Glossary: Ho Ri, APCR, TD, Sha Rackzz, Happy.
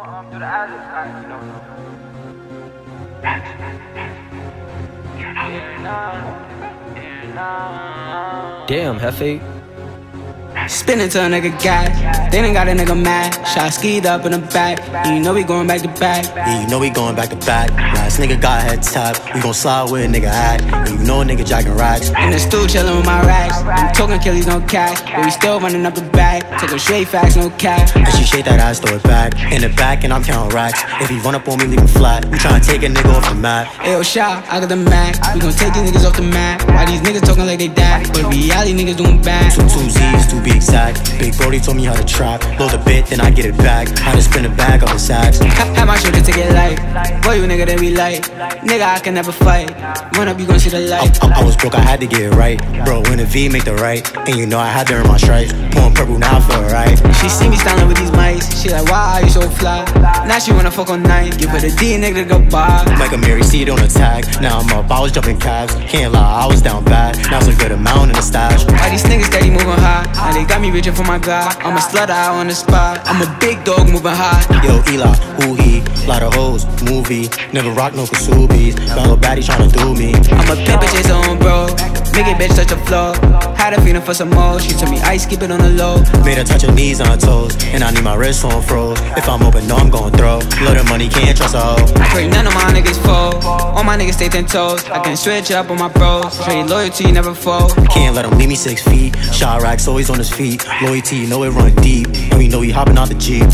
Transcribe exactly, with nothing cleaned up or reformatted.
Um, do the alleys, like, you know. Damn, Hefe. Spin it to a nigga gas. They done got a nigga mad. Shot skied up in the back. And you know we going back to back. Yeah, you know we going back to back. Nah, this nigga got head top. We gon' slide with a nigga hat. And you know a nigga jacking racks. And the stool chillin' with my racks. I'm talking killies, no cash. But we still running up the back. Take a straight facts, no cash. And she shake that ass, throw it back. In the back, and I'm counting racks. If he run up on me, leave him flat. We tryna take a nigga off the map. Ayo, Sha, I got the Mac. We gon' take these niggas off the map. Why these niggas talking like they dad? But reality niggas doing bad. Two two Z's, two B's. Exact. Big Brody told me how to trap. Load a bit, then I get it back. How to spin a bag on the sacks. Have my sugar to get light. Boy, you nigga that we like. Nigga, I can never fight. Run up, you gon' see the light. I, I, I was broke, I had to get it right. Bro, win a V, make the right. And you know I had to earn my stripes. Pouring purple, now I feel right. She see me styling with these mics. She like, why are you so fly? Now she wanna fuck all night. Give her the D, nigga, to go by. Like a Mary C, don't attack. Now I'm up, I was jumping cabs. Can't lie, I was down bad. Now it's a good amount in the stash. All these niggas steady moving high. Now they got me reaching for my God. I'm a slut out on the spot. I'm a big dog moving high. Yo, Eli, who he? Lot of hoes, movie. Never rock no kasubis. Battle baddie tryna do me. I'm a pimp, bitch, it's on bro. Make it bitch touch the floor. Had a feeling for some more. She told me ice, keep it on the low. Made her touch her knees on her toes. And I need my wrist on froze. If I'm open, no, I'm gon' throw. Load of money, can't trust a hoe. I pray none of my niggas fold. All my niggas stay ten toes. I can switch up on my bros. Trade loyalty, never fold. Can't let them leave me six feet. Sha Rackzz always on his feet. Loyalty, you know it run deep. And we know he hopping out the Jeep.